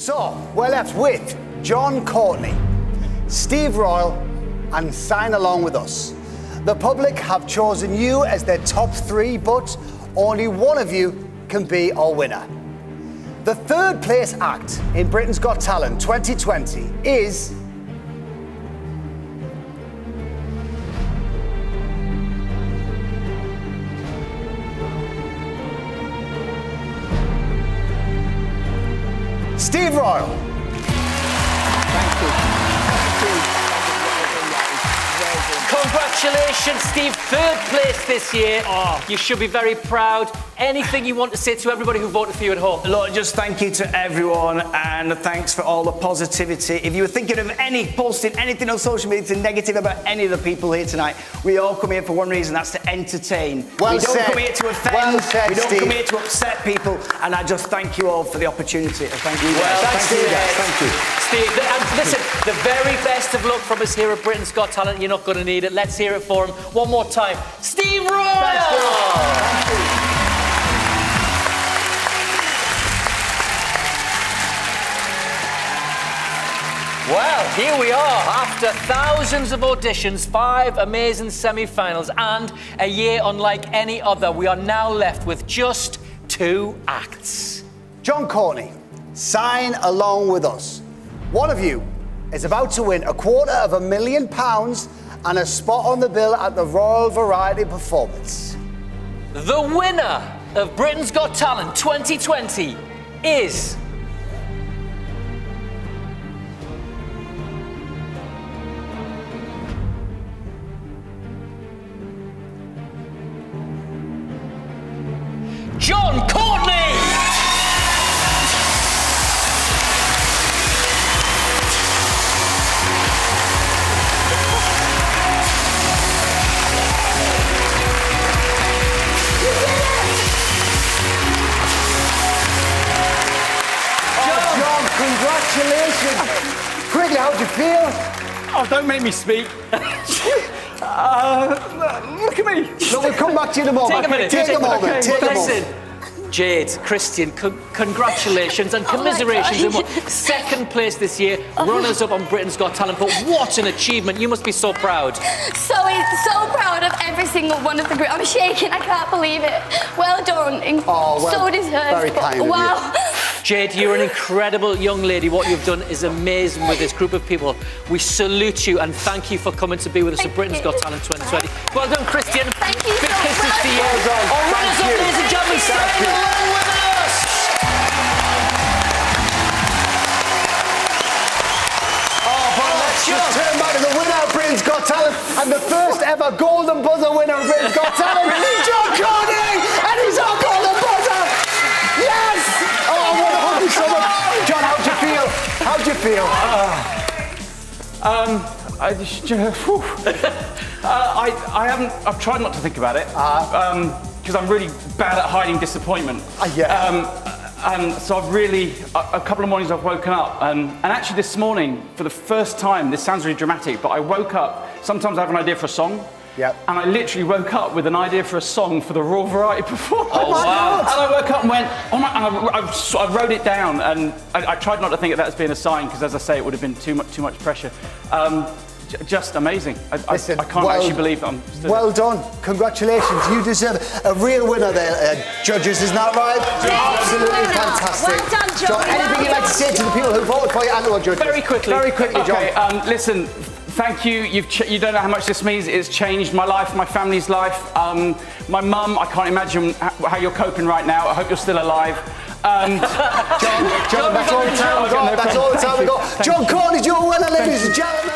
So we're left with Jon Courtenay, Steve Royal, and sign along with us. The public have chosen you as their top three, but only one of you can be our winner. The third place act in Britain's Got Talent 2020 is... Steve Royal. Thank you. Congratulations, Steve. Third place this year. Oh, you should be very proud. Anything you want to say to everybody who voted for you at home? Look, just thank you to everyone, and thanks for all the positivity. If you were thinking of posting anything on social media that's negative about any of the people here tonight, we all come here for one reason, that's to entertain. Well said. We don't come here to offend. Well said, Steve. We don't come here to upset people, and I just thank you all for the opportunity. Thank you. Well, thanks, Steve. Thank you. Steve, and listen, the very best of luck from us here at Britain's Got Talent. You're not going to need it. Let's hear it for him one more time. Steve Royal! Thank you. Well, here we are, after thousands of auditions, 5 amazing semi-finals and a year unlike any other, we are now left with just 2 acts. Jon Courtenay, sign along with us. One of you is about to win £250,000 and a spot on the bill at the Royal Variety Performance. The winner of Britain's Got Talent 2020 is... Jon Courtenay! Oh, Jon, congratulations! Quickly, how do you feel? Oh, don't make me speak. Look at me. Look, we'll come back to you in a moment. Take a minute. Take a moment. Jade, Christian, congratulations and commiserations in 2nd place this year, runners-up on Britain's Got Talent. But what an achievement. You must be so proud. So proud of every single one of the group. I'm shaking. I can't believe it. Well done. Oh, well, so deserved. Very kind of you. Jade, you're an incredible young lady. What you've done is amazing with this group of people. We salute you and thank you for coming to be with us at Britain's Got Talent 2020. Well done, Christian. Thank you so much. Big kisses to you. All runners up, ladies and gentlemen, stay along with us. Oh, but let's just turn back to the winner of Britain's Got Talent and the first ever golden buzzer winner of Britain's Got Talent, Jon Courtenay, and he's our golden buzzer. Yes. Jon, how'd you feel? How'd you feel? I've tried not to think about it, because I'm really bad at hiding disappointment. And so I've really, a couple of mornings I've woken up, and actually this morning, for the first time, this sounds really dramatic, but I woke up, sometimes I have an idea for a song, and I literally woke up with an idea for a song for the Royal Variety Performance. Oh, wow. And I woke up and went, oh my, I wrote it down, and I tried not to think of that as being a sign, because as I say, it would have been too much pressure. Just amazing. Listen, I can't actually believe that I'm still... Well done. Congratulations. You deserve a real winner there, judges, isn't that right? Absolutely fantastic. Well done, Jon. Anything you'd like to say to the people who voted for you and the judges? Very quickly. Very quickly, Jon. Okay, listen... Thank you. You don't know how much this means. It's changed my life, my family's life. My mum, I can't imagine how you're coping right now. I hope you're still alive. Jon, that's all the time we got. Jon Courtenay, you're a winner, ladies and gentlemen.